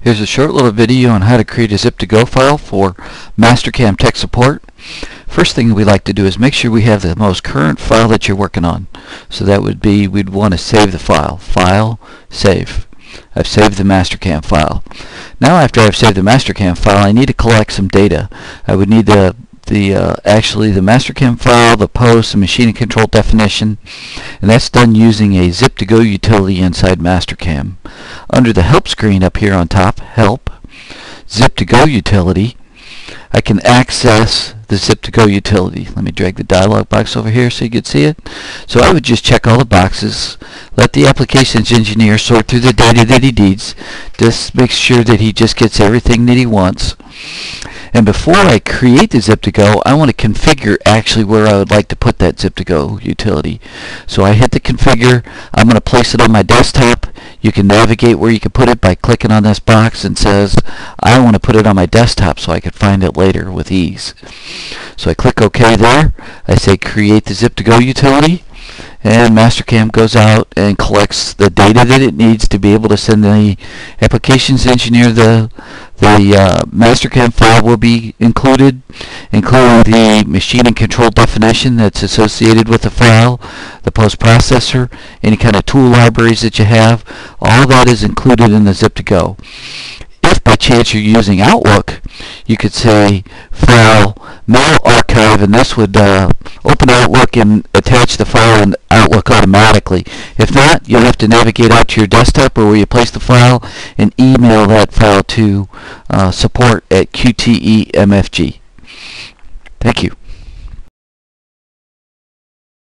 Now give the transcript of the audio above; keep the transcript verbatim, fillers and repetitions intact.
Here's a short little video on how to create a zip to go file for Mastercam tech support. First thing we like to do is make sure we have the most current file that you're working on. So that would be, we'd want to save the file. File, save. I've saved the Mastercam file. Now after I've saved the Mastercam file, I need to collect some data. I would need the the uh, actually the Mastercam file, the post, the machine and control definition, and that's done using a zip to go utility inside Mastercam. Under the help screen up here on top, help, zip to go utility, I can access the zip to go utility. Let me drag the dialog box over here so you can see it. So I would just check all the boxes, let the applications engineer sort through the data that he needs, just make sure that he just gets everything that he wants. And before I create the zip to go, I want to configure actually where I would like to put that zip to go utility. So I hit the configure, I'm going to place it on my desktop. You can navigate where you can put it by clicking on this box and says, I want to put it on my desktop so I can find it later with ease. So I click OK there, I say create the zip to go utility, and Mastercam goes out and collects the data that it needs to be able to send the applications engineer. The the uh, Mastercam file will be included, including the machine and control definition that's associated with the file, the post processor, any kind of tool libraries that you have. All that is included in the zip to go. If by chance you're using Outlook, you could say file mail archive, and this would uh, open Outlook and attach the file in Outlook automatically. If not, you'll have to navigate out to your desktop or where you place the file and email that file to uh, support at Q T E M F G. Thank you.